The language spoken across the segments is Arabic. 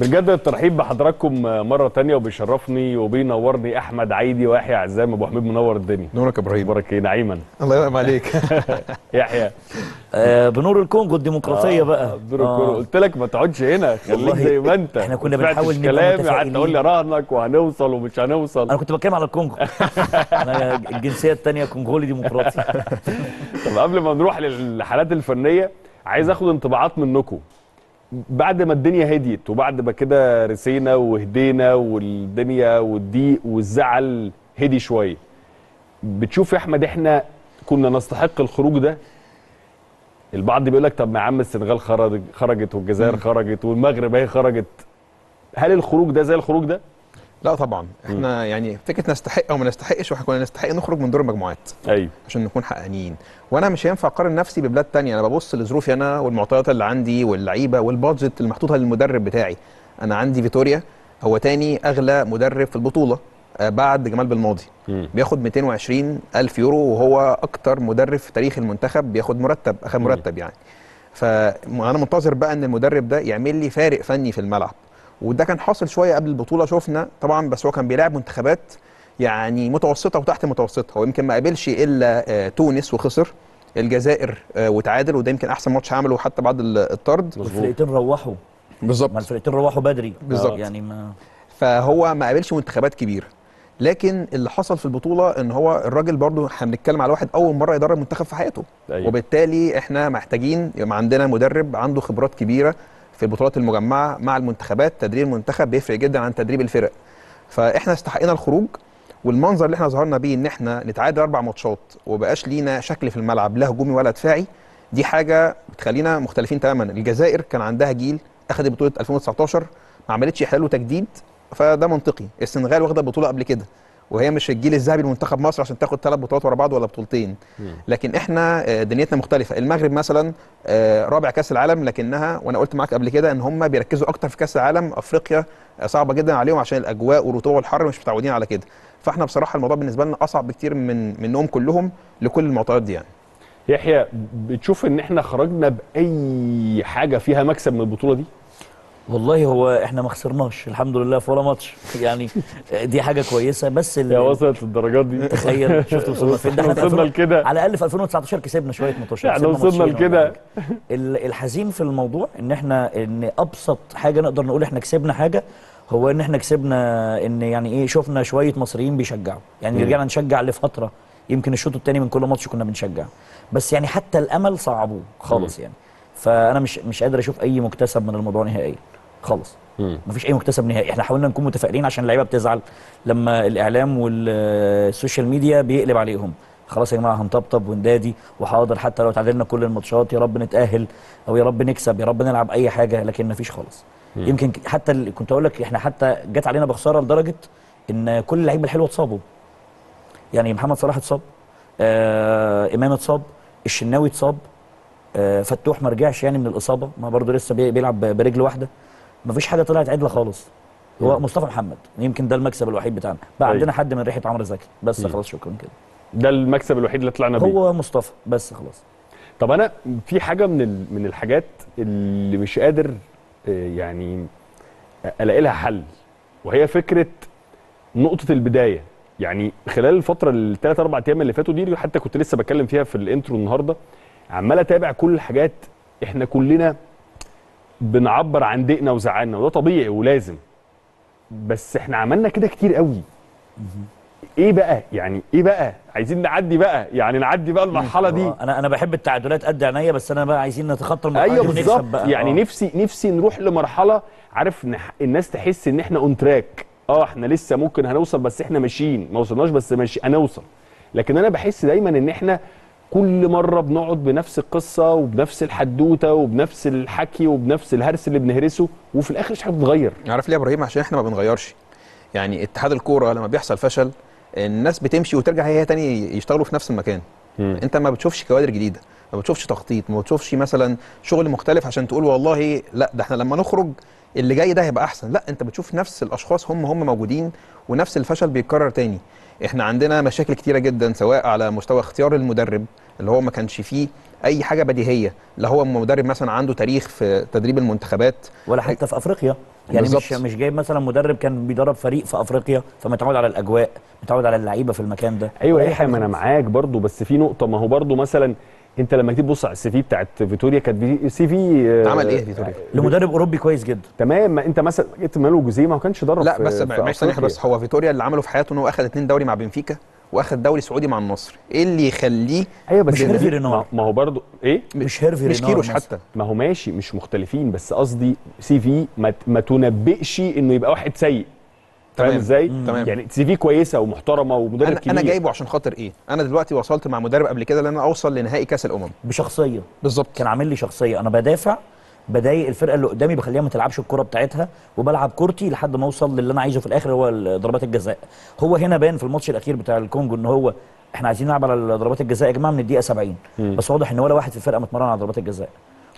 بنجدد الترحيب بحضراتكم مره ثانيه وبيشرفني وبينورني احمد عيدي ويحيى عزام. ابو حميد منور الدنيا. نورك يا ابراهيم. بارك نعيما. الله ينعم عليك. يحيى بنور الكونجو الديمقراطية بقى. قلت لك ما تقعدش هنا، خليك زي ما انت. احنا كنا بنحاول نبقى متفائلين. قعدت تقول لي راهنك وهنوصل ومش هنوصل. انا كنت بتكلم على الكونجو. انا الجنسية الثانية كونجولي ديمقراطي. طب قبل ما نروح للحالات الفنية، عايز اخد انطباعات منكم بعد ما الدنيا هديت وبعد ما كده رسينا وهدينا والدنيا والضيق والزعل هدي شوية. بتشوف يا احمد احنا كنا نستحق الخروج ده؟ البعض بيقول لك طب ما يا عم السنغال خرجت والجزائر خرجت والمغرب اهي خرجت. هل الخروج ده زي الخروج ده؟ لا طبعا. احنا يعني فكره نستحق او ما نستحقش، واحنا كنا نستحق نخرج من دور المجموعات. ايوه عشان نكون حقانيين. وانا مش هينفع اقارن نفسي ببلاد تانية. انا ببص لظروفي انا والمعطيات اللي عندي واللعيبه والبادجت المحطوطه للمدرب بتاعي. انا عندي فيتوريا هو تاني اغلى مدرب في البطوله بعد جمال بالماضي. بياخد 220,000 يورو وهو اكتر مدرب في تاريخ المنتخب بياخد مرتب، اخد مرتب يعني. فانا منتظر بقى ان المدرب ده يعمل لي فارق فني في الملعب، وده كان حاصل شويه قبل البطوله شفنا طبعا. بس هو كان بيلعب منتخبات يعني متوسطه وتحت متوسطه. هو يمكن ما قابلش الا تونس وخسر، الجزائر وتعادل، وده يمكن احسن ماتش عمله حتى بعد الطرد. الفرقتين روحوا بالظبط، ما الفرقتين روحوا بدري بالظبط يعني. ما فهو ما قابلش منتخبات كبيره. لكن اللي حصل في البطوله ان هو الراجل برضه، احنا بنتكلم على واحد اول مره يدرب منتخب في حياته. أيوة. وبالتالي احنا محتاجين يبقى عندنا مدرب عنده خبرات كبيره في البطولات المجمعه مع المنتخبات. تدريب المنتخب بيفرق جدا عن تدريب الفرق. فاحنا استحقنا الخروج، والمنظر اللي احنا ظهرنا بيه ان احنا نتعادل 4 ماتشات وبقاش لينا شكل في الملعب، لا هجومي ولا دفاعي، دي حاجه بتخلينا مختلفين تماما. الجزائر كان عندها جيل اخذ بطوله 2019 ما عملتش احلاله تجديد، فده منطقي. السنغال واخده بطوله قبل كده وهي مش الجيل الذهبي لمنتخب مصر عشان تاخد 3 بطولات ورا بعض ولا بطولتين. لكن احنا دنيتنا مختلفه. المغرب مثلا رابع كاس العالم، لكنها وانا قلت معاك قبل كده ان هم بيركزوا اكتر في كاس العالم. افريقيا صعبه جدا عليهم عشان الاجواء والرطوبه والحر، مش متعودين على كده. فاحنا بصراحه الموضوع بالنسبه لنا اصعب بكتير منهم كلهم لكل المعطيات دي يعني. يحيى بتشوف ان احنا خرجنا باي حاجه فيها مكسب من البطوله دي؟ والله هو احنا ما خسرناش الحمد لله في ولا ماتش يعني، دي حاجه كويسه. بس اللي وصلت للدرجات دي تخيل. شفت وصلنا فين؟ احنا وصلنا لكده على الاقل في 2019 كسبنا شويه ماتشات. احنا وصلنا لكده. الحزين في الموضوع ان احنا ان ابسط حاجه نقدر نقول احنا كسبنا حاجه، هو ان احنا كسبنا ان يعني ايه، شفنا شويه مصريين بيشجعوا يعني. رجعنا نشجع لفتره، يمكن الشوط الثاني من كل ماتش كنا بنشجع، بس يعني حتى الامل صعبوه خالص يعني. فانا مش قادر اشوف اي مكتسب من الموضوع نهائيا خالص. مفيش اي مكتسب نهائي. احنا حاولنا نكون متفائلين عشان اللعيبه بتزعل لما الاعلام والسوشيال ميديا بيقلب عليهم. خلاص يا جماعه هنطبطب وندادي وحاضر، حتى لو تعادلنا كل الماتشات يا رب نتاهل او يا رب نكسب يا رب نلعب اي حاجه. لكن مفيش خالص. يمكن حتى كنت اقول لك احنا حتى جت علينا بخساره لدرجه ان كل اللعيبه الحلوه اتصابوا يعني. محمد صلاح اتصاب، امام اتصاب، الشناوي اتصاب، فتوح ما رجعش يعني من الاصابه، ما برضه لسه بيلعب برجل واحده. ما فيش حاجه طلعت عدله خالص. هو مصطفى محمد يمكن ده المكسب الوحيد بتاعنا بقى. عندنا حد من ريحه عمرو زكي بس. خلاص شكرا كده، ده المكسب الوحيد اللي طلعنا بيه هو مصطفى بس خلاص. طب انا في حاجه من الحاجات اللي مش قادر يعني الاقي لها حل، وهي فكره نقطه البدايه. يعني خلال الفتره ال3 4 ايام اللي فاتوا دي، حتى كنت لسه بتكلم فيها في الانترو النهارده، عمال اتابع كل الحاجات. احنا كلنا بنعبر عن ضيقنا وزعلنا وده طبيعي ولازم، بس احنا عملنا كده كتير قوي. ايه بقى يعني؟ ايه بقى عايزين نعدي بقى يعني؟ نعدي بقى المرحله دي. انا بحب التعادلات قد عينيا، بس انا بقى عايزين نتخطى المرحله دي ونكسب بقى يعني. نفسي نروح لمرحله عارف الناس تحس ان احنا اون تراك. احنا لسه ممكن هنوصل، بس احنا ماشيين، ما وصلناش بس ماشي هنوصل. لكن انا بحس دايما ان احنا كل مرة بنقعد بنفس القصة وبنفس الحدوتة وبنفس الحكي وبنفس الهرس اللي بنهرسه، وفي الآخر مش حاجة بتتغير. عارف ليه يا إبراهيم؟ عشان إحنا ما بنغيرش. يعني اتحاد الكورة لما بيحصل فشل الناس بتمشي وترجع هي تاني يشتغلوا في نفس المكان. أنت ما بتشوفش كوادر جديدة، ما بتشوفش تخطيط، ما بتشوفش مثلا شغل مختلف عشان تقول والله لا ده إحنا لما نخرج اللي جاي ده هيبقى احسن. لا، انت بتشوف نفس الاشخاص هم موجودين ونفس الفشل بيتكرر تاني. احنا عندنا مشاكل كتيره جدا، سواء على مستوى اختيار المدرب اللي هو ما كانش فيه اي حاجه بديهيه، لا هو مدرب مثلا عنده تاريخ في تدريب المنتخبات ولا حتى في افريقيا، يعني بالزبط. مش جايب مثلا مدرب كان بيدرب فريق في افريقيا فمتعود على الاجواء، متعود على اللعيبه في المكان ده. ايوه يا حيى، ما انا معاك برضو، بس في نقطه، ما هو برضو مثلا انت لما تيجي تبص على السي في بتاعت فيتوريا، كانت سي في عمل ايه فيتوريا لمدرب اوروبي كويس جدا، تمام. ما انت مثلا جبت مالو جوزيه، ما كانش درب. لا بس معلش ثانيه، بس هو فيتوريا اللي عمله في حياته ان هو اخذ 2 دوري مع بنفيكا واخد دوري سعودي مع النصر. ايه اللي يخليه؟ ايوه بس مش هيرفي رينار، ما هو برضه ايه، مش هيرفي رينار، مش كيروش حتى، ما هو ماشي مش مختلفين، بس قصدي سي في ما تنبئش انه يبقى واحد سيء، تمام ازاي؟ يعني سي في كويسه ومحترمه ومدرب كبير. انا جايبه عشان خاطر ايه؟ انا دلوقتي وصلت مع مدرب قبل كده ان انا اوصل لنهائي كاس الامم بشخصيه، بالظبط، كان عامل لي شخصيه، انا بدافع، بضايق الفرقه اللي قدامي، بخليها ما تلعبش الكره بتاعتها، وبلعب كورتي لحد ما اوصل للي انا عايزه في الاخر، هو ضربات الجزاء. هو هنا بان في الماتش الاخير بتاع الكونجو ان هو احنا عايزين نلعب على ضربات الجزاء يا جماعه من الدقيقه 70، بس واضح ان ولا واحد في الفرقه متمرن على ضربات الجزاء.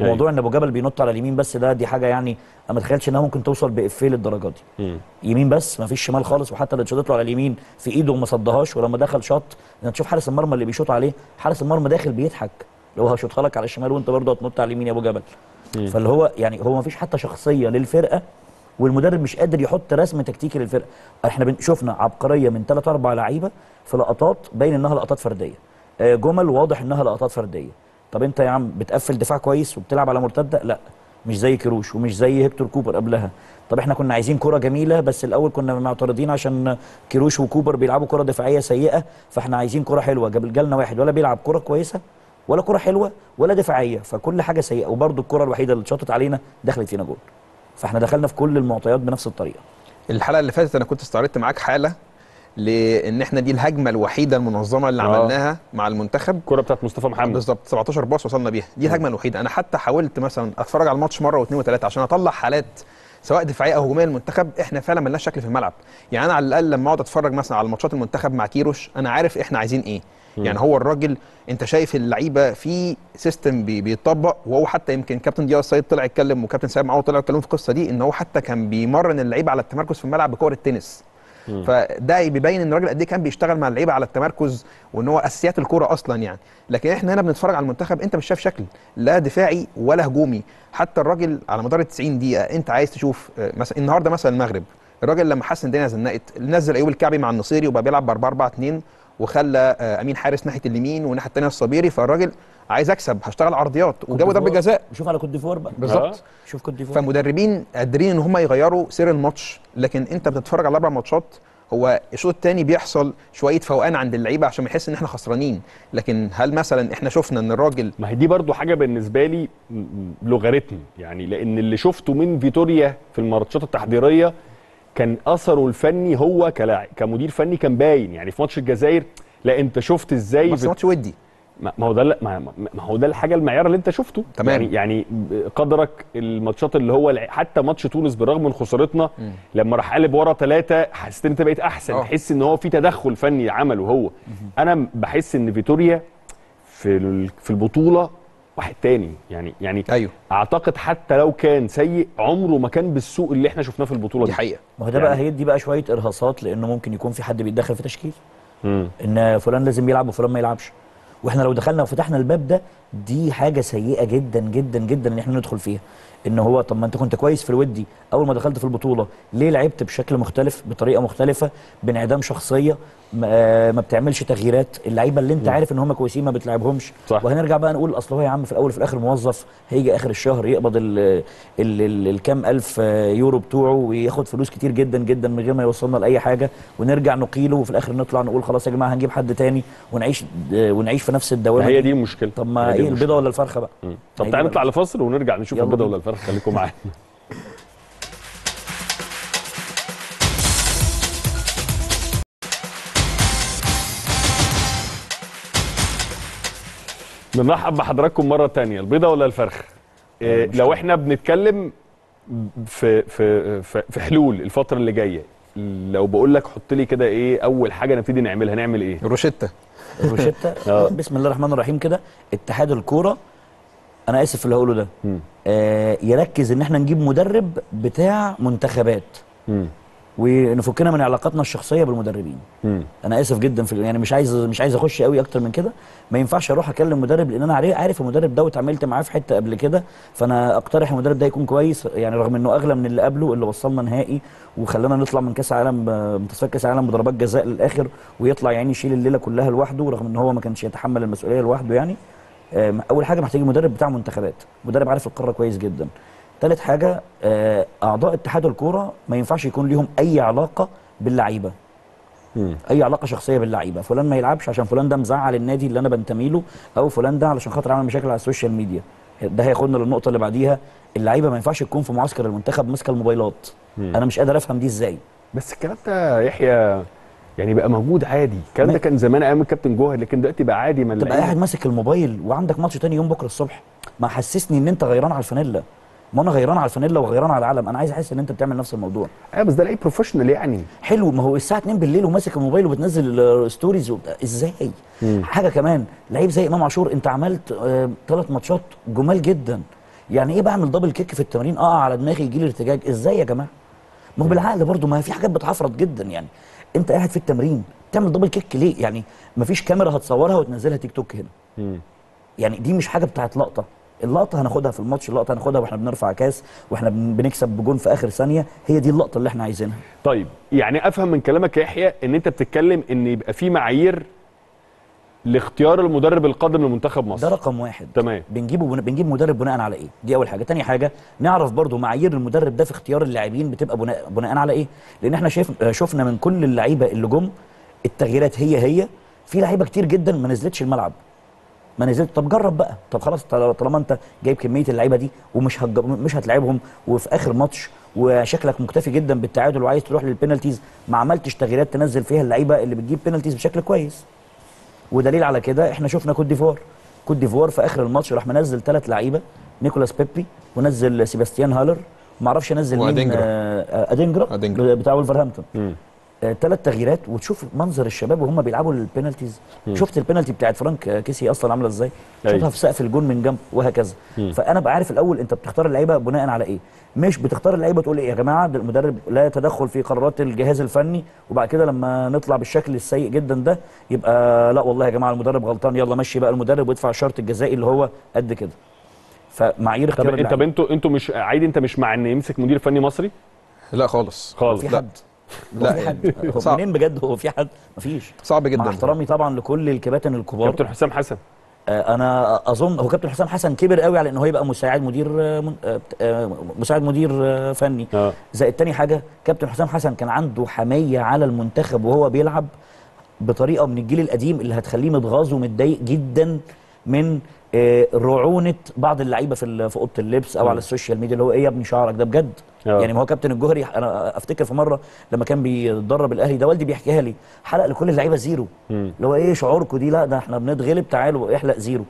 موضوع ان ابو جبل بينط على اليمين بس، دي حاجه يعني ما اتخيلش انها ممكن توصل بافيه للدرجه دي. يمين بس، ما فيش شمال خالص، وحتى اللي اتشاطت له على اليمين في ايده وما صدهاش، ولما دخل شاط انت تشوف حارس المرمى اللي بيشوط عليه، حارس المرمى داخل بيضحك لو هشوطها لك على الشمال وانت برضه هتنط على اليمين يا ابو جبل. فاللي هو يعني هو ما فيش حتى شخصيه للفرقه، والمدرب مش قادر يحط رسم تكتيكي للفرقه. احنا شفنا عبقريه من 3 4 لعيبه في لقطات باين انها لقطات فرديه، جمل واضح انها لقطات فرديه. طب انت يا عم بتقفل دفاع كويس وبتلعب على مرتده؟ لا، مش زي كيروش ومش زي هيكتور كوبر قبلها. طب احنا كنا عايزين كره جميله، بس الاول كنا معترضين عشان كيروش وكوبر بيلعبوا كره دفاعيه سيئه، فاحنا عايزين كره حلوه. جالنا واحد ولا بيلعب كره كويسه ولا كره حلوه ولا دفاعيه، فكل حاجه سيئه. وبرده الكره الوحيده اللي اتشاطت علينا دخلت فينا جول، فاحنا دخلنا في كل المعطيات بنفس الطريقه. الحلقه اللي فاتت انا كنت استعرضت معاك حاله لان احنا دي الهجمه الوحيده المنظمه اللي عملناها مع المنتخب، الكره بتاعت مصطفى محمد بالظبط، 17 باص وصلنا بيها، دي الهجمه الوحيده. انا حتى حاولت مثلا اتفرج على الماتش مره واثنين وثلاثه عشان اطلع حالات سواء دفاعيه او هجوميه المنتخب احنا فعلا مالناش شكل في الملعب. يعني انا على الاقل لما اقعد اتفرج مثلا على ماتشات المنتخب مع كيروش انا عارف احنا عايزين ايه. يعني هو الراجل انت شايف اللعيبه في سيستم بيطبق، وهو حتى يمكن كابتن دياز سيد طلع يتكلم وكابتن سامع معاه طلعوا يتكلموا في القصه دي، ان هو حتى كان بيمرن اللعيبه على التمركز في الملعب بكور التنس. فده بيبين ان الراجل قد ايه كان بيشتغل مع اللعيبه على التمركز، وان هو اساسيات الكوره اصلا يعني. لكن احنا هنا بنتفرج على المنتخب انت مش شايف شكل لا دفاعي ولا هجومي. حتى الراجل على مدار 90 دقيقه انت عايز تشوف مثلا النهارده مثلا المغرب، الراجل لما حس ان الدنيا زنقت نزل ايوب الكعبي مع النصيري وبقى بيلعب ب 4-4-2 وخلى امين حارس ناحيه اليمين والناحيه الثانيه الصبيري، فالراجل عايز اكسب هشتغل عرضيات وجابوا ضربه جزاء. شوف على كوت ديفوار بقى بالظبط، شوف كوت ديفوار. فمدربين قادرين ان هم يغيروا سير الماتش، لكن انت بتتفرج على 4 ماتشات. هو الشوط الثاني بيحصل شويه فوقان عند اللعيبه عشان يحس ان احنا خسرانين، لكن هل مثلا احنا شفنا ان الراجل، ما هي دي برضو حاجه بالنسبه لي لوغاريتم، يعني لان اللي شفته من فيتوريا في الماتشات التحضيريه كان اثره الفني هو كلاعب كمدير فني كان باين. يعني في ماتش الجزائر لا انت شفت ازاي بس ماتش ودي، ما هو ده ما هو ده الحاجه المعيار اللي انت شفته، تمام. يعني قدرك الماتشات اللي هو حتى ماتش تونس بالرغم من خسارتنا لما راح قلب ورا 3 حسيت ان انت بقيت احسن، تحس ان هو في تدخل فني عمله هو. انا بحس ان فيتوريا في البطوله واحد تاني، يعني أيوه. اعتقد حتى لو كان سيء عمره ما كان بالسوء اللي احنا شفناه في البطوله دي حقيقه. ما هو ده بقى هيدي بقى شويه ارهاصات، لانه ممكن يكون في حد بيتدخل في تشكيل ان فلان لازم يلعب وفلان ما يلعبش، واحنا لو دخلنا وفتحنا الباب ده دي حاجه سيئه جدا جدا جدا ان احنا ندخل فيها. ان هو طب ما انت كنت كويس في الودي، اول ما دخلت في البطوله ليه لعبت بشكل مختلف بطريقه مختلفه بانعدام شخصيه، ما بتعملش تغييرات، اللعيبه اللي انت عارف ان هم كويسين ما بتلعبهمش. وهنرجع بقى نقول اصل هو يا عم في الاول في الاخر موظف هيجي اخر الشهر يقبض الكام الف يورو بتوعه وياخد فلوس كتير جدا جدا من غير ما يوصلنا لاي حاجه، ونرجع نقيله وفي الاخر نطلع نقول خلاص يا جماعه هنجيب حد تاني ونعيش في نفس الدوامه. هي دي المشكله. طب ما ايه البيضه ولا الفرخه بقى؟ طب تعالى نطلع لفاصل ونرجع نشوف البيضه ولا الفرخه، خليكم معانا. بنرحب بحضراتكم مره تانية. البيضه ولا الفرخه؟ لو احنا بنتكلم في في في حلول الفتره اللي جايه، لو بقول لك حط لي كده ايه اول حاجه نبتدي نعملها، هنعمل ايه؟ روشته بسم الله الرحمن الرحيم كده. اتحاد الكوره انا اسف اللي هقوله ده، يركز ان احنا نجيب مدرب بتاع منتخبات ونفكنا من علاقاتنا الشخصيه بالمدربين. انا اسف جدا في يعني مش عايز اخش قوي اكتر من كده. ما ينفعش اروح اكلم مدرب لان انا عارف المدرب ده واتعاملت معاه في حته قبل كده، فانا اقترح المدرب ده يكون كويس، يعني رغم انه اغلى من اللي قبله اللي وصلنا نهائي وخلانا نطلع من كاس عالم، منتصف كاس عالم بضربات جزاء للاخر، ويطلع يعني يشيل الليله كلها لوحده رغم ان هو ما كانش يتحمل المسؤوليه لوحده. يعني اول حاجه محتاج مدرب بتاع منتخبات، مدرب عارف القاره كويس جدا. ثالث حاجه اعضاء اتحاد الكوره ما ينفعش يكون ليهم اي علاقه باللعيبه، اي علاقه شخصيه باللعيبه. فلان ما يلعبش عشان فلان ده مزعل النادي اللي انا بنتمي له، او فلان ده علشان خاطر عمل مشاكل على السوشيال ميديا. ده هياخدنا للنقطه اللي بعديها، اللعيبه ما ينفعش تكون في معسكر المنتخب ماسكه الموبايلات. انا مش قادر افهم دي ازاي، بس الكلام ده يحيى يعني بقى موجود عادي. الكلام ده كان زمان ايام الكابتن جوهر، لكن دلوقتي بقى عادي. ما تبقى قاعد ماسك الموبايل وعندك ماتش تاني يوم بكره الصبح. ما حسسني ان انت غيران على الفانيلا، ما انا غيران على الفانيلا وغيران على العلم. انا عايز احس ان انت بتعمل نفس الموضوع. ايوه بس ده لعيب بروفيشنال يعني. حلو، ما هو الساعه 2 بالليل وماسك الموبايل وبتنزل ستوريز ازاي؟ حاجه كمان، لعيب زي امام عاشور انت عملت 3 ماتشات جمال جدا. يعني ايه بعمل دبل كيك في التمرين اقع على دماغي يجي لي ارتجاج؟ ازاي يا جماعه؟ ما هو بالعقل برضه، ما في حاجات بتحفرط جدا. يعني انت قاعد في التمرين تعمل دبل كيك ليه؟ يعني ما فيش كاميرا هتصورها وتنزلها تيك توك هنا. يعني دي مش حاجه بتاعت لقطه، اللقطه هناخدها في الماتش، اللقطه هناخدها واحنا بنرفع كاس واحنا بنكسب بجون في اخر ثانيه، هي دي اللقطه اللي احنا عايزينها. طيب يعني افهم من كلامك يا يحيى ان انت بتتكلم ان يبقى في معايير لاختيار المدرب القادم لمنتخب مصر، ده رقم واحد. تمام. بنجيب مدرب بناء على ايه؟ دي اول حاجه. تاني حاجه نعرف برضو معايير المدرب ده في اختيار اللاعبين بتبقى بناء على ايه؟ لان احنا شفنا من كل اللعيبه اللي جم التغييرات هي في لعيبه كتير جدا ما نزلتش الملعب، ما نزلت. طب جرب بقى، طب خلاص طالما انت جايب كميه اللعيبه دي ومش مش هتلعبهم وفي اخر ماتش وشكلك مكتفي جدا بالتعادل وعايز تروح للبينالتيز، ما عملتش تغييرات تنزل فيها اللعيبه اللي بتجيب بينالتيز بشكل كويس. ودليل على كده احنا شفنا كوت ديفوار في اخر الماتش راح منزل 3 لعيبه، نيكولاس بيبي ونزل سيباستيان هالر وما اعرفش نزل مين، ادينجرا بتاع ولفرهامبتون. 3 تغييرات وتشوف منظر الشباب وهم بيلعبوا البينالتيز. شفت البينالتي بتاعت فرانك كيسي اصلا عامله ازاي؟ شوفها في سقف الجون من جنب وهكذا. فانا بقى عارف الاول انت بتختار اللعيبه بناء على ايه، مش بتختار اللعيبه تقول ايه يا جماعه ده المدرب لا يتدخل في قرارات الجهاز الفني وبعد كده لما نطلع بالشكل السيء جدا ده يبقى لا والله يا جماعه المدرب غلطان، يلا مشي بقى المدرب وادفع الشرط الجزائي اللي هو قد كده. فمعايير اختيار اللعيبه. طب انتوا مش عادي، انت مش مع ان يمسك مدير فني مصري؟ لا خالص. في حد؟ لا في حد منين بجد؟ هو في حد؟ مفيش. صعب جدا. مع احترامي طبعا لكل الكباتن الكبار. كابتن حسام حسن انا اظن هو كابتن حسام حسن كبر قوي على ان هو يبقى مساعد مدير فني. زائد تاني حاجه كابتن حسام حسن كان عنده حميه على المنتخب وهو بيلعب بطريقه من الجيل القديم اللي هتخليه متغاظ ومتضايق جدا من رعونه بعض اللعيبه في اوضه اللبس او على السوشيال ميديا، اللي هو ايه يا ابني شعرك ده بجد؟ يعني ما هو كابتن الجوهري انا افتكر في مره لما كان بيتدرب الاهلي، ده والدي بيحكيها لي، حلق لكل اللعيبه زيرو، اللي هو ايه شعوركم دي؟ لا ده احنا بنتغلب، تعالوا احلق زيرو.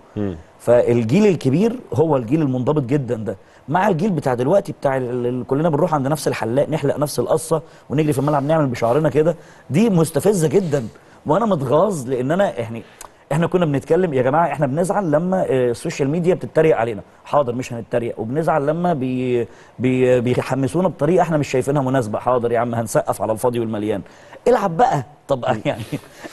فالجيل الكبير هو الجيل المنضبط جدا ده، مع الجيل بتاع دلوقتي بتاع كلنا بنروح عند نفس الحلاق نحلق نفس القصه ونجري في الملعب نعمل بشعرنا كده، دي مستفزه جدا. وانا متغاظ لان انا يعني احنا كنا بنتكلم يا جماعه احنا بنزعل لما السوشيال ميديا بتتريق علينا، حاضر مش هنتريق، وبنزعل لما بيحمسونا بطريقه احنا مش شايفينها مناسبه، حاضر يا عم هنسقف على الفاضي والمليان. العب بقى، طب يعني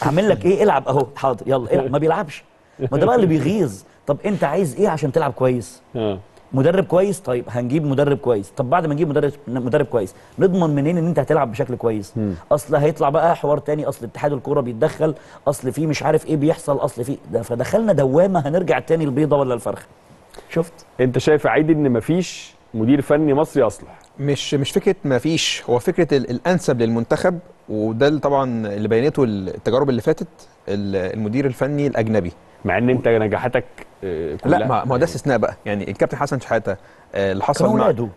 اعمل لك ايه؟ العب اهو، حاضر يلا العب. ما بيلعبش، ما ده بقى اللي بيغيظ. طب انت عايز ايه عشان تلعب كويس؟ مدرب كويس؟ طيب هنجيب مدرب كويس. طب بعد ما نجيب مدرب كويس نضمن منين ان انت هتلعب بشكل كويس؟ اصل هيطلع بقى حوار تاني، اصل اتحاد الكوره بيتدخل، اصل في مش عارف ايه بيحصل، اصل في ده، فدخلنا دوامه هنرجع تاني البيضه ولا الفرخه. شفت؟ انت شايف عادي ان مفيش مدير فني مصري اصلح؟ مش فكره مفيش، هو فكره الانسب للمنتخب، وده طبعا اللي بينته التجارب اللي فاتت المدير الفني الاجنبي. مع ان انت نجاحاتك كلها، لا ما هو ده استثناء بقى. يعني الكابتن حسن شحاته اللي حصل مع اولاده،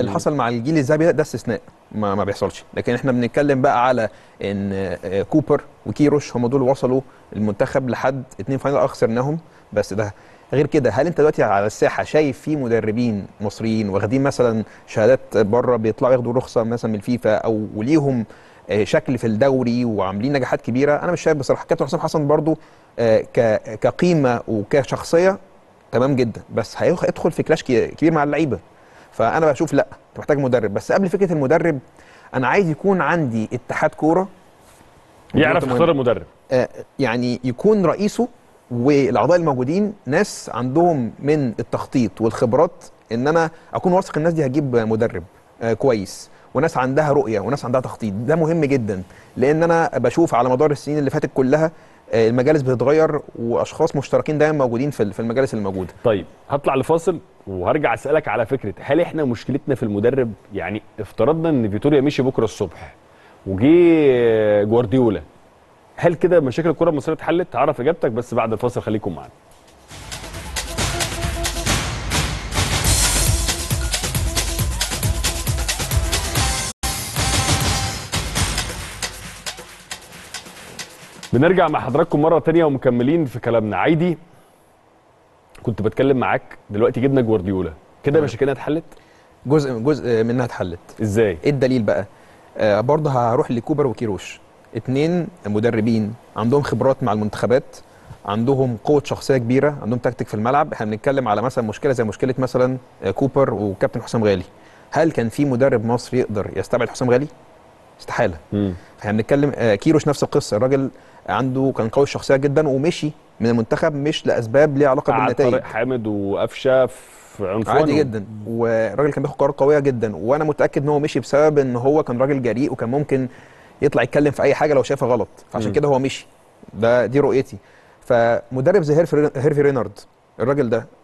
اللي حصل مع الجيل الذهبي ده استثناء، ما بيحصلش. لكن احنا بنتكلم بقى على ان كوبر وكيروش هم دول وصلوا المنتخب لحد 2 فاينل خسرناهم، بس ده غير كده. هل انت دلوقتي على الساحه شايف في مدربين مصريين واخدين مثلا شهادات بره بيطلعوا ياخدوا رخصه مثلا من الفيفا او وليهم شكل في الدوري وعاملين نجاحات كبيره؟ انا مش شايف بصراحه. كابتن حسام حسن برضو كقيمه وكشخصيه تمام جدا، بس هيدخل في كلاش كبير مع اللعيبه. فانا بشوف لا، انت محتاج مدرب. بس قبل فكره المدرب، انا عايز يكون عندي اتحاد كوره يعرف يختار المدرب، يعني يكون رئيسه والاعضاء الموجودين ناس عندهم من التخطيط والخبرات، ان انا اكون واثق الناس دي هتجيب مدرب كويس، وناس عندها رؤيه وناس عندها تخطيط. ده مهم جدا، لان انا بشوف على مدار السنين اللي فاتت كلها المجالس بتتغير، واشخاص مشتركين دايما موجودين في المجالس الموجوده. طيب هطلع لفاصل وهرجع اسالك على فكره، هل احنا مشكلتنا في المدرب؟ يعني افترضنا ان فيتوريا مشي بكره الصبح وجي جوارديولا، هل كده مشاكل الكره المصريه اتحلت؟ تعرف اجابتك بس بعد الفاصل، خليكم معانا. بنرجع مع حضراتكم مره تانية ومكملين في كلامنا. عادي كنت بتكلم معاك دلوقتي، جبنا جوارديولا كده مشاكلها اتحلت؟ جزء منها اتحلت. ازاي؟ ايه الدليل بقى؟ برضه هروح لكوبر وكيروش، اتنين مدربين عندهم خبرات مع المنتخبات، عندهم قوه شخصيه كبيره، عندهم تكتيك في الملعب. احنا بنتكلم على مثلا مشكله زي مشكله مثلا كوبر وكابتن حسام غالي، هل كان في مدرب مصري يقدر يستبعد حسام غالي؟ استحاله. احنا بنتكلم كيروش نفس القصه، الراجل عنده كان قوي الشخصيه جدا ومشي من المنتخب مش لاسباب ليها علاقه بالنتائج. طارق حامد وقفشه في عنفوانه عادي جدا، والراجل كان بياخد قرارات قويه جدا، وانا متاكد ان هو مشي بسبب ان هو كان راجل جريء وكان ممكن يطلع يتكلم في اي حاجه لو شايفها غلط، فعشان كده هو مشي. دي رؤيتي. فمدرب زي هيرفي رينارد،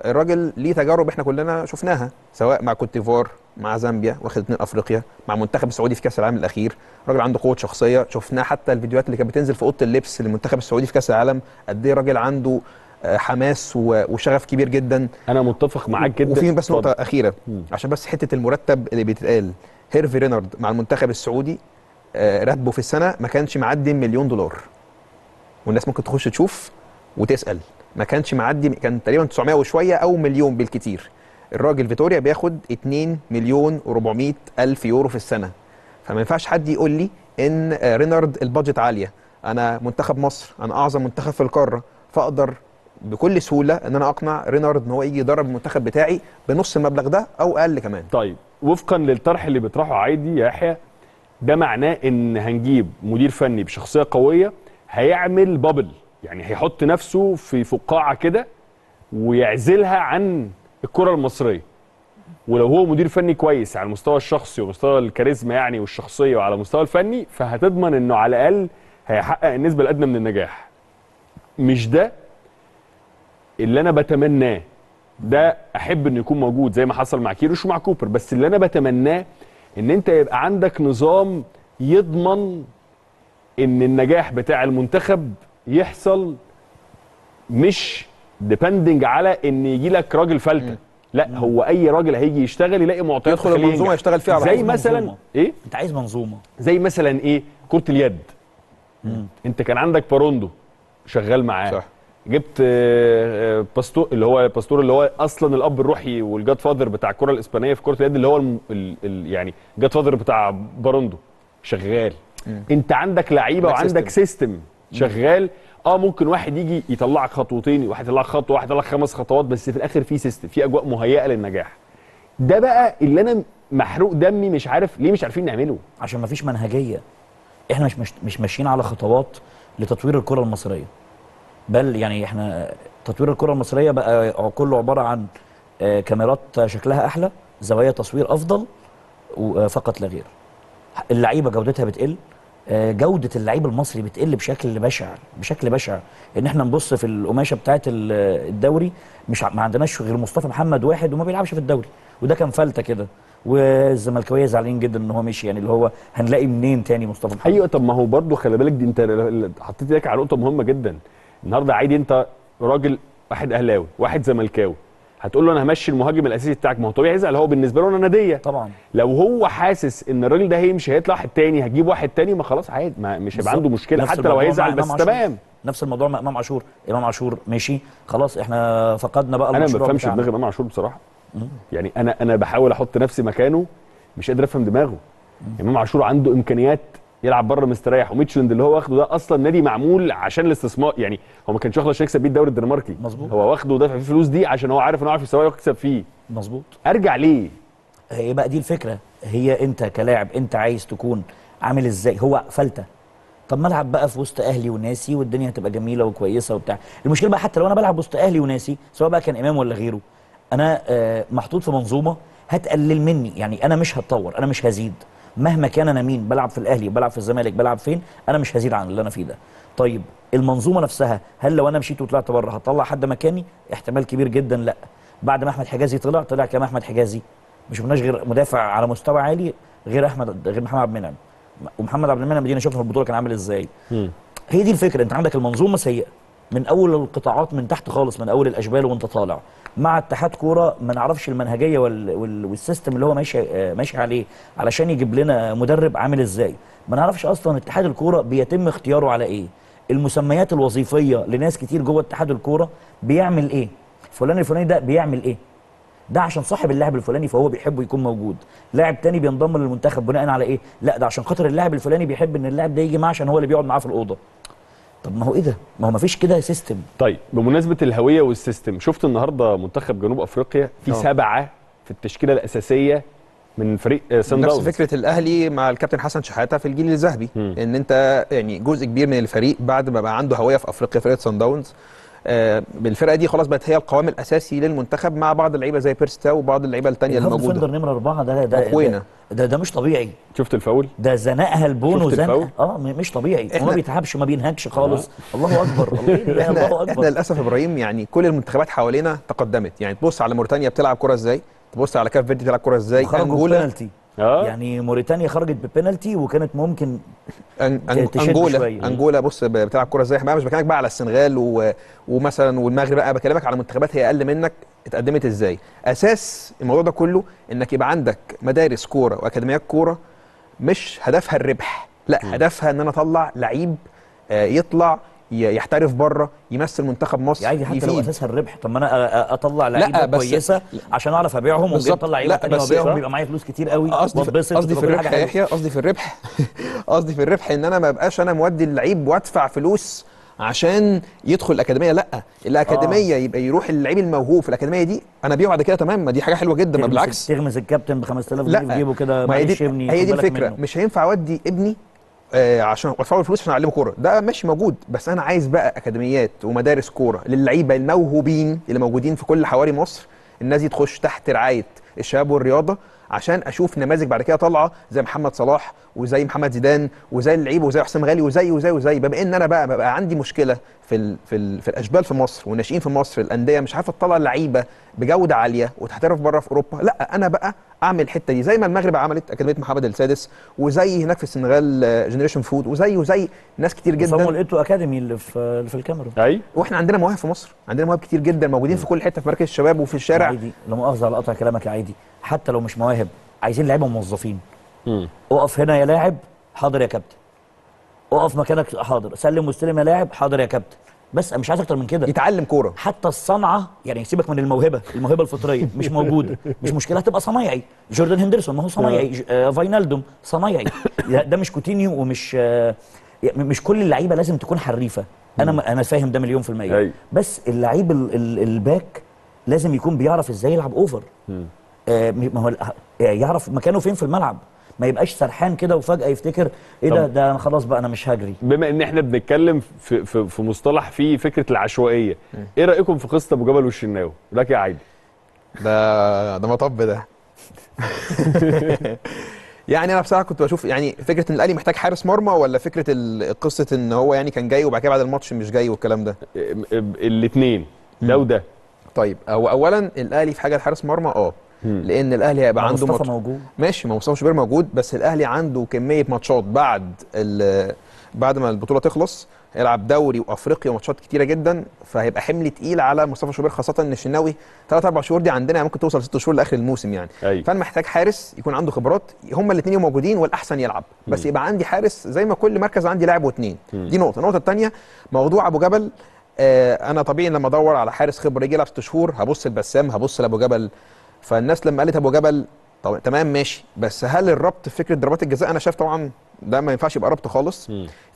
الراجل ليه تجارب احنا كلنا شفناها، سواء مع كوت ديفوار، مع زامبيا، واخد 2 افريقيا، مع منتخب السعودي في كاس العالم الاخير. راجل عنده قوه شخصيه، شفناه حتى الفيديوهات اللي كانت بتنزل في اوضه اللبس للمنتخب السعودي في كاس العالم، قد ايه راجل عنده حماس وشغف كبير جدا. انا متفق معاك جدا. وفي بس نقطه اخيره عشان بس حته المرتب اللي بيتقال، هيرفي رينارد مع المنتخب السعودي راتبه في السنه ما كانش معدي $1 مليون، والناس ممكن تخش تشوف وتسال، ما كانش معدي، كان تقريبا 900 وشويه او مليون بالكتير. الراجل فيتوريا بياخد $2,400,000 في السنه، فما ينفعش حد يقول لي ان رينارد البادجت عاليه. انا منتخب مصر، انا اعظم منتخب في القاره، فاقدر بكل سهوله ان انا اقنع رينارد ان هو يجي يدرب المنتخب بتاعي بنص المبلغ ده او اقل كمان. طيب وفقا للطرح اللي بيطرحه عادي يا يحيى، ده معناه ان هنجيب مدير فني بشخصيه قويه هيعمل بابل، يعني هيحط نفسه في فقاعه كده ويعزلها عن الكره المصريه. ولو هو مدير فني كويس على المستوى الشخصي ومستوى الكاريزما يعني والشخصيه وعلى المستوى الفني، فهتضمن انه على الاقل هيحقق النسبه الادنى من النجاح. مش ده اللي انا بتمناه، ده احب انه يكون موجود زي ما حصل مع كيروش ومع كوبر، بس اللي انا بتمناه ان انت يبقى عندك نظام يضمن ان النجاح بتاع المنتخب يحصل مش ديبندنج على ان يجي لك راجل فلته، لا هو اي راجل هيجي يشتغل يلاقي معطيات يدخل المنظومه يشتغل فيها على زي مثلا منظومة. ايه انت عايز منظومه زي مثلا ايه؟ كره اليد. انت كان عندك باروندو شغال معاه صح، جبت باستور اللي هو اصلا الاب الروحي والجاد فادر بتاع الكره الاسبانيه في كره اليد، اللي هو يعني جاد فادر بتاع باروندو شغال. انت عندك لعيبه وعندك سيستم شغال. ممكن واحد يجي يطلعك خطوتين، واحد يطلعك خطوه، واحد يطلعك 5 خطوات، بس في الاخر في سيستم، في اجواء مهيئه للنجاح. ده بقى اللي انا محروق دمي، مش عارف ليه مش عارفين نعمله، عشان مفيش منهجيه. احنا مش ماشيين على خطوات لتطوير الكره المصريه، بل يعني احنا تطوير الكره المصريه بقى كله عباره عن كاميرات شكلها احلى، زوايا تصوير افضل فقط لا غير. اللعيبه جودتها بتقل، جودة اللعيب المصري بتقل بشكل بشع ان احنا نبص في القماشة بتاعت الدوري، مش ما عندناش غير مصطفى محمد واحد وما بيلعبش في الدوري، وده كان فلتة كده، والزملكاوية زعلانين جدا ان هو مشي، يعني اللي هو هنلاقي منين تاني مصطفى محمد؟ ايوه. طب ما هو برضه خلي بالك، دي انت حطيت ايدك على نقطة مهمة جدا النهارده. عادي انت راجل، واحد اهلاوي واحد زملكاوي، هتقول له انا همشي المهاجم الاساسي بتاعك، ما هو طبيعي يزعل، هو بالنسبه له انا نديه طبعا. لو هو حاسس ان الراجل ده هيمشي هيطلع واحد تاني، هتجيب واحد تاني، ما خلاص عادي، مش هيبقى عنده مشكله حتى لو هيزعل، بس تمام. نفس الموضوع مع امام عاشور، ماشي خلاص احنا فقدنا بقى المشروع. انا ما بفهمش دماغ امام عاشور بصراحه، يعني انا بحاول احط نفسي مكانه، مش قادر افهم دماغه. امام عاشور عنده امكانيات يلعب بره مستريح. وميتشلند اللي هو واخده ده اصلا نادي معمول عشان الاستثمار، يعني هو ما كانش واخده عشان يكسب بيه الدوري الدنماركي، مظبوط، هو واخده دافع فيه فلوس دي عشان هو عارف ان هو عارف يسويه ويكسب فيه، مظبوط. ارجع ليه؟ هي بقى دي الفكره، هي انت كلاعب انت عايز تكون عامل ازاي؟ هو فلتة، طب ما العب بقى في وسط اهلي وناسي والدنيا هتبقى جميله وكويسه وبتاع. المشكله بقى حتى لو انا بلعب وسط اهلي وناسي، سواء بقى كان امام ولا غيره، انا محطوط في منظومه هتقلل مني، يعني انا مش هتطور، انا مش هزيد، مهما كان انا مين، بلعب في الاهلي، بلعب في الزمالك، بلعب فين، انا مش هزيد عن اللي انا فيه ده. طيب المنظومه نفسها، هل لو انا مشيت وطلعت بره هطلع حد مكاني؟ احتمال كبير جدا لا. بعد ما احمد حجازي طلع كمان احمد حجازي، مش شفناش غير مدافع على مستوى عالي غير محمد عبد المنعم، ومحمد عبد المنعم دينا شفنا في البطوله كان عامل ازاي. هي دي الفكره، انت عندك المنظومه سيئه من اول القطاعات، من تحت خالص، من اول الاشبال وانت طالع. مع اتحاد كوره ما نعرفش المنهجيه والسيستم اللي هو ماشي عليه علشان يجيب لنا مدرب عامل ازاي، ما نعرفش اصلا اتحاد الكوره بيتم اختياره على ايه، المسميات الوظيفيه لناس كتير جوه اتحاد الكوره بيعمل ايه، فلان الفلاني ده بيعمل ايه، ده عشان صاحب اللاعب الفلاني فهو بيحبه يكون موجود، لاعب تاني بينضم للمنتخب بناء على ايه؟ لا ده عشان خاطر اللاعب الفلاني بيحب ان اللاعب ده يجي معاه عشان هو اللي بيقعد معاه في الاوضه. طب ما هو ايه ده؟ ما هو مفيش كده سيستم. طيب بمناسبه الهويه والسيستم، شفت النهارده منتخب جنوب افريقيا في 7 في التشكيله الاساسيه من فريق سان داونز، نفس فكره الاهلي مع الكابتن حسن شحاته في الجيل الذهبي، ان انت يعني جزء كبير من الفريق بعد ما بقى عنده هويه في افريقيا، فريق سان داونز بالفرقه دي خلاص بقت هي القوام الاساسي للمنتخب، مع بعض اللعيبه زي بيرستا وبعض اللعيبه الثانيه اللي موجوده. الديفندر نمره 4 ده مش طبيعي. شفت الفاول ده؟ زنقها البونو زنقه، مش طبيعي، ما بيتعبش، ما بينهكش خالص. الله اكبر، الله اكبر. احنا للاسف ابراهيم يعني كل المنتخبات حوالينا تقدمت، يعني تبص على موريتانيا بتلعب كره ازاي، تبص على كاف فيردي بتلعب كره ازاي، انغولا يعني موريتانيا خرجت ببنالتي وكانت ممكن انغولا بص بتلعب كوره ازاي. مش بكلمك بقى على السنغال ومثلا والمغرب، بقى بكلمك على منتخبات هي اقل منك اتقدمت ازاي. اساس الموضوع ده كله انك يبقى عندك مدارس كوره واكاديميات كوره مش هدفها الربح، لا هدفها ان انا اطلع لعيب يطلع يحترف بره، يمثل منتخب مصر، يعني حتى يفيد. لو اساسها الربح، طب ما انا اطلع لعيبه كويسه عشان اعرف ابيعهم وابقى اطلع لعيبه ثانيه وابيعهم بيبقى معايا فلوس كتير قوي. قصدي في الربح يا يحيى، قصدي في الربح قصدي في الربح ان انا ما ابقاش انا مودي اللعيب وادفع فلوس عشان يدخل الاكاديميه، لا الاكاديميه يبقى يروح اللعيب الموهوب في الاكاديميه دي انا بيعه بعد كده. تمام، ما دي حاجه حلوه جدا، ما بالعكس تغمز الكابتن ب 5000 جنيه في جيبه كده، معلش ابني هي دي الفكره، مش هينفع اودي ابني عشان ادفعوا الفلوس عشان اعلمه كوره، ده مش موجود. بس انا عايز بقى اكاديميات ومدارس كوره للعيبه الموهوبين اللي موجودين في كل حواري مصر، الناس دي تخش تحت رعايه الشباب والرياضه عشان اشوف نماذج بعد كده طالعه زي محمد صلاح وزي محمد زيدان وزي اللعيبه وزي حسام غالي وزي وزي وزي. بما ان انا بقى ببقى عندي مشكله في الاشبال في مصر والناشئين في مصر، الانديه مش عارفه تطلع لعيبه بجوده عاليه وتحترف بره في اوروبا، لا انا بقى اعمل الحته دي زي ما المغرب عملت اكاديميه محمد السادس، وزي هناك في السنغال جنريشن فود، وزي ناس كتير جدا. صموا لقيتوا اكاديمي اللي في الكاميرون. ايوه، واحنا عندنا مواهب في مصر، عندنا مواهب كتير جدا موجودين في كل حته، في مركز الشباب وفي الشارع. عادي، لا مؤاخذه على قطع كلامك، عادي حتى لو مش مواهب، عايزين لعيبه موظفين. اقف هنا يا لاعب، حاضر يا كابتن، اقف مكانك، حاضر، سلم واستلم يا لاعب، حاضر يا كابتن، بس مش عايز اكتر من كده. يتعلم كوره، حتى الصنعه يعني سيبك من الموهبه الفطريه مش موجوده، مش مشكله هتبقى صنايعي. جوردن هندرسون ما هو صنايعي، فاينالدوم صنايعي، ده مش كوتينيو، ومش كل اللعيبه لازم تكون حريفه. انا فاهم ده مليون في الميه، بس اللعيب الباك لازم يكون بيعرف ازاي يلعب اوفر، ما هو يعرف مكانه فين في الملعب، ما يبقاش سرحان كده وفجأة يفتكر ايه ده انا خلاص بقى انا مش هجري. بما ان احنا بنتكلم في مصطلح فيه فكرة العشوائية، ايه رأيكم في قصة ابو جبل والشناوي؟ لك يا عايد. ده مطب ده يعني انا بصراحة كنت بشوف يعني فكرة ان الاهلي محتاج حارس مرمى، ولا فكرة قصة ان هو يعني كان جاي وبعد كده بعد الماتش مش جاي والكلام ده. الاثنين، ده وده. طيب اولا الاهلي في حاجة لحارس مرمى، لان الاهلي هيبقى عنده مصطفى موجود، ماشي، ما مصطفى شوبير موجود، بس الاهلي عنده كميه ماتشات بعد ما البطوله تخلص، هيلعب دوري وافريقيا وماتشات كتيره جدا، فهيبقى حمل تقيل على مصطفى شوبير، خاصه ان الشناوي 3-4 شهور دي عندنا ممكن توصل 6 شهور لاخر الموسم يعني. فانا محتاج حارس يكون عنده خبرات، هما الاثنين موجودين والاحسن يلعب، بس يبقى عندي حارس زي ما كل مركز عندي لاعب واثنين. دي نقطه. النقطه الثانيه موضوع ابو جبل، انا طبيعي لما ادور على حارس خبره يجي يلعب 6 شهور هبص لبسام، هبص لابو جبل. فالناس لما قالت ابو جبل، طب تمام ماشي، بس هل الربط في فكره ضربات الجزاء؟ انا شايف طبعا ده ما ينفعش يبقى ربط خالص.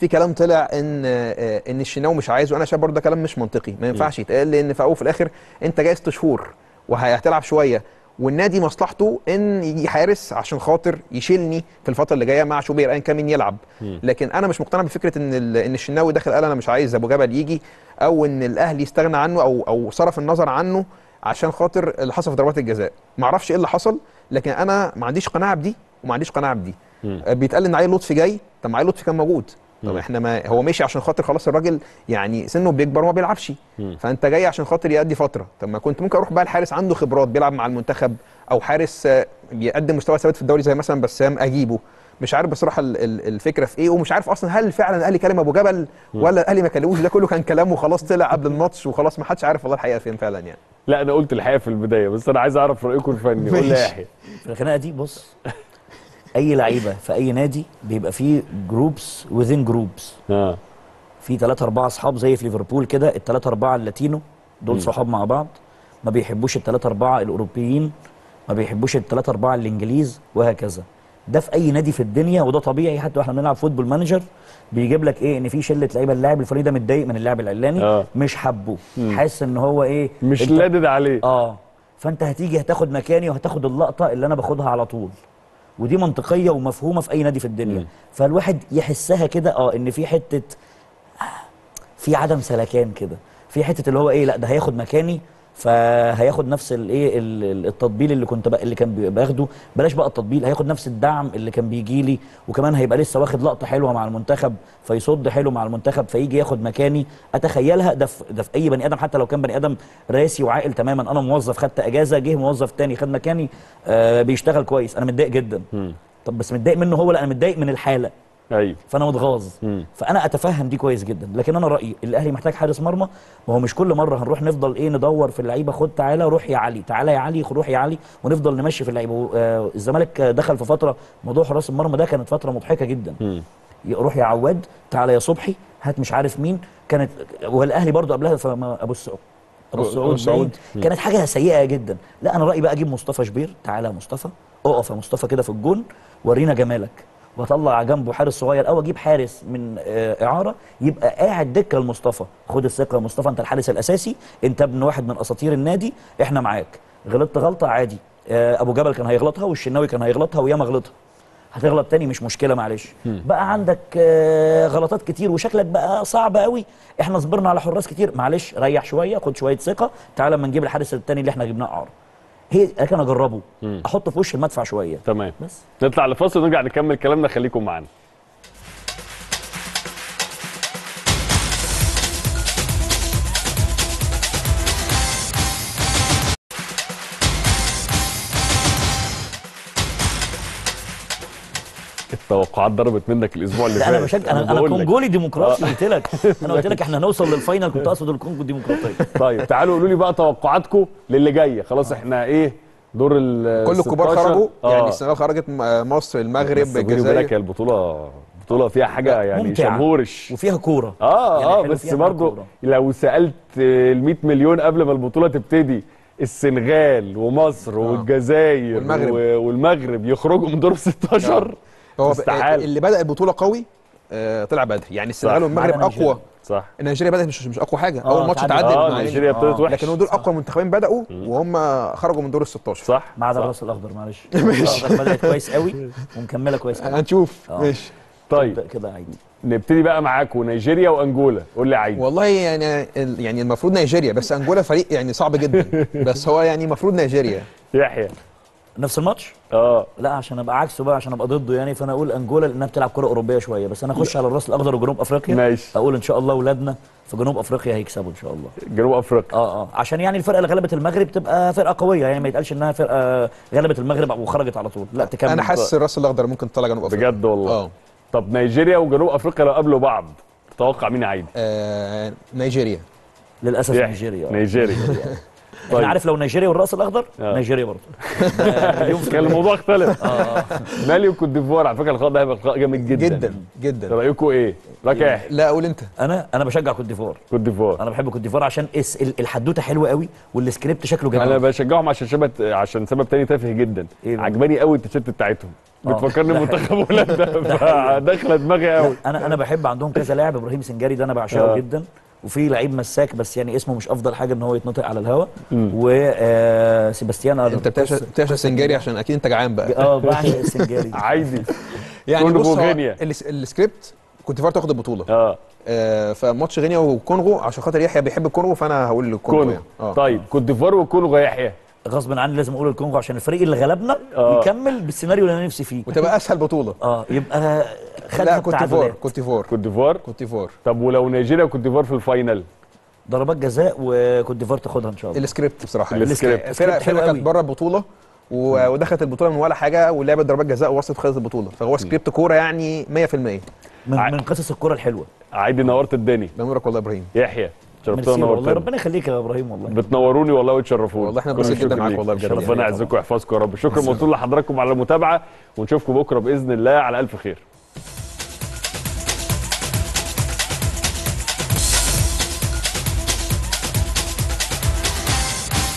في كلام طلع ان الشناوي مش عايزه، انا شايف برضه ده كلام مش منطقي، ما ينفعش يتقال، لان في الاول وفي الاخر انت جاي 6 شهور وهتلعب شويه، والنادي مصلحته ان يجي حارس عشان خاطر يشيلني في الفتره اللي جايه مع شوبير ايا كان مين يلعب. لكن انا مش مقتنع بفكره ان الشناوي داخل قال انا مش عايز ابو جبل يجي، او ان الاهلي استغنى عنه او صرف النظر عنه عشان خاطر اللي حصل في ضربات الجزاء. ما اعرفش ايه اللي حصل، لكن انا ما عنديش قناعه بدي وما عنديش قناعه بدي. بيتقال ان علي لطفي جاي، طب علي لطفي كان موجود، طب احنا ما هو ماشي عشان خاطر خلاص الراجل يعني سنه بيكبر وما بيلعبش، فانت جاي عشان خاطر يأدي فتره، طب ما كنت ممكن اروح بقى لحارس عنده خبرات بيلعب مع المنتخب، او حارس بيقدم مستوى ثابت في الدوري زي مثلا بسام اجيبه. مش عارف بصراحه الفكره في ايه، ومش عارف اصلا هل فعلا الاهلي كلم ابو جبل ولا الاهلي ما كلموش، ده كله كان كلامه خلاص طلع قبل الماتش وخلاص، ما حدش عارف والله الحقيقه فين فعلا يعني. لا انا قلت الحقيقه في البدايه، بس انا عايز اعرف رايكم الفني. قول لي يا يحيى. في الخناقه دي بص، اي لعيبه في اي نادي بيبقى فيه جروبس وذين جروبس، في 3 4 اصحاب زي في ليفربول كده، ال3 4 اللاتينو دول صحاب مع بعض، ما بيحبوش ال3 4 الاوروبيين، ما بيحبوش ال3 4 الانجليز، وهكذا. ده في اي نادي في الدنيا، وده طبيعي. حتى واحنا بنلعب فوتبول مانجر بيجيب لك ايه، ان في شله لعيبه، اللاعب الفلاني ده متضايق من اللاعب العلاني، مش حابه، حاسس ان هو ايه، مش لادد عليه، فانت هتيجي هتاخد مكاني وهتاخد اللقطه اللي انا باخدها على طول. ودي منطقيه ومفهومه في اي نادي في الدنيا. فالواحد يحسها كده، ان في حته، في عدم سلكان كده، في حته اللي هو ايه، لا ده هياخد مكاني، فهياخد نفس الايه، التطبيل اللي كان باخده، بلاش بقى التطبيل، هياخد نفس الدعم اللي كان بيجي لي، وكمان هيبقى لسه واخد لقطه حلوه مع المنتخب، فيصد حلو مع المنتخب، فيجي ياخد مكاني. اتخيلها ده في اي بني ادم، حتى لو كان بني ادم راسي وعاقل تماما. انا موظف خدت اجازه، جه موظف تاني خد مكاني، بيشتغل كويس، انا متضايق جدا. طب بس متضايق منه هو؟ لا، انا متضايق من الحاله، ايوه، فانا متغاظ. فانا اتفهم دي كويس جدا، لكن انا رايي الاهلي محتاج حارس مرمى، وهو مش كل مره هنروح نفضل ايه، ندور في اللعيبه، خد تعالى روح يا علي، تعالى يا علي روح يا علي، ونفضل نمشي في اللعيبه. الزمالك دخل في فتره موضوع حراس المرمى ده، كانت فتره مضحكه جدا. روح يا عواد، تعالى يا صبحي، هات مش عارف مين، كانت. والاهلي برضو قبلها ابو السعود كانت حاجه سيئه جدا. لا انا رايي بقى اجيب مصطفى شوبير، تعالى يا مصطفى، اقف يا مصطفى كده في الجون، ورينا جمالك، واطلع جنبه حارس صغير، او اجيب حارس من اعاره يبقى قاعد دكه لمصطفى، خد الثقه يا مصطفى، انت الحارس الاساسي، انت ابن واحد من اساطير النادي، احنا معاك. غلطت غلطه عادي، ابو جبل كان هيغلطها، والشناوي كان هيغلطها، وياما غلطها، هتغلط تاني مش مشكله، معلش. بقى عندك غلطات كتير وشكلك بقى صعب قوي، احنا صبرنا على حراس كتير، معلش ريح شويه، خد شويه ثقه، تعالى اما نجيب الحارس الثاني اللي احنا جبناه اعاره. هي كان اجربه، احطه في وش المدفع شويه. تمام، بس نطلع لفاصل ونرجع نكمل كلامنا، خليكم معانا. التوقعات ضربت منك الاسبوع اللي فات. انا مش انا كونجولي ديمقراطي، قلت لك، انا قلت لك احنا هنوصل للفاينل، كنت اقصد الكونجو الديمقراطيه. طيب تعالوا قولوا لي بقى توقعاتكم للي جاي. خلاص احنا ايه، دور ال كل الكبار خرجوا، يعني السنغال خرجت، مصر، المغرب، الجزائر. البطوله بطوله فيها حاجه يعني شمهورش، وفيها كوره يعني، بس برضه لو سالت ال 100 مليون قبل ما البطوله تبتدي، السنغال ومصر والجزائر والمغرب يخرجوا من دور 16، هو اللي بدأ البطولة قوي طلع بدري، يعني السنغال والمغرب أقوى، صح. نيجيريا بدأت مش أقوى حاجة، أول ماتش اتعدل نيجيريا ابتدت وحش، لكن هو دول أقوى منتخبين بدأوا وهم خرجوا من دور ال16، صح، ما عدا الرأس الأخضر، معلش الرأس الأخضر بدأت كويس قوي ومكملة كويس قوي، هنشوف. ماشي، طيب كده عادي، نبتدي بقى معاكوا نيجيريا وانجولا. قول لي عادي، والله يعني المفروض نيجيريا، بس انجولا فريق يعني صعب جدا، بس هو يعني المفروض نيجيريا. يحيى نفس الماتش؟ لا، عشان ابقى عكسه بقى، عشان ابقى ضده يعني، فانا اقول انجولا لانها بتلعب كره اوروبيه شويه، بس انا اخش على الراس الاخضر وجنوب افريقيا. ماشي، اقول ان شاء الله اولادنا في جنوب افريقيا هيكسبوا ان شاء الله. جنوب افريقيا عشان يعني الفرقه اللي غلبت المغرب تبقى فرقه قويه، يعني ما يتقالش انها فرقه غلبت المغرب وخرجت على طول، لا تكمل. انا حاسس الراس الاخضر ممكن تطلع جنوب افريقيا بجد والله. طب نيجيريا وجنوب افريقيا لو قابلوا بعض، تتوقع مين عادي؟ نيجيريا للاسف. نيجيريا طيب. انا عارف لو نيجيريا والراس الاخضر، نيجيريا برضه كان الموضوع اختلف. مالي وكوت ديفوار، على فكره الخط ده هيبقى جامد جدا جدا جدا. رايكم ايه؟ رايك؟ لا قول انت. انا بشجع كوت ديفوار. انا بحب كوت ديفوار عشان الحدوته حلوه قوي، والسكريبت شكله جميل. انا بشجعهم عشان سبب تاني تافه جدا، عجباني قوي التيشيرت بتاعتهم، بتفكرني بمنتخب هولندا فداخله دماغي قوي. انا بحب عندهم كذا لاعب، ابراهيم سنجاري ده انا بعشقه جدا، وفي لعيب مساك بس يعني اسمه مش افضل حاجه ان هو يتنطق على الهوا، وسيباستيان انت بتعشق سنجاري عشان اكيد انت جعان بقى. بعشق سنجاري عادي يعني. بص السكريبت كنت فاكر تاخد البطوله فماتش غينيا والكونغو عشان خاطر يحيى بيحب الكونغو فانا هقول للكونغو يعني. طيب كوت ديفوار والكونغو يا يحيى غصب عني لازم اقول الكونغو عشان الفريق اللي غلبنا يكمل بالسيناريو اللي انا نفسي فيه وتبقى اسهل بطوله. يبقى خدها بتعادلات. كوت ديفوار. طب ولو نيجيريا وكوت ديفوار في الفاينل ضربات جزاء وكوت ديفوار تاخدها ان شاء الله. السكريبت بصراحه السكريبت كانت بره البطوله ودخلت البطوله من ولا حاجه ولعبت ضربات جزاء ووصلت خلصت البطوله، فهو سكريبت كوره يعني 100% من قصص الكوره الحلوه. عادي نورت الدنيا. بنورك والله يا ابراهيم. يحيى شرفتونا والله. ربنا يخليك يا ابراهيم والله. بتنوروني والله وتشرفوني والله. احنا بنبسط جدا معاكم والله بجد. ربنا يعزكم ويحفظكم يا رب. شكرا موصول لحضراتكم على المتابعه ونشوفكم بكره باذن الله على الف خير.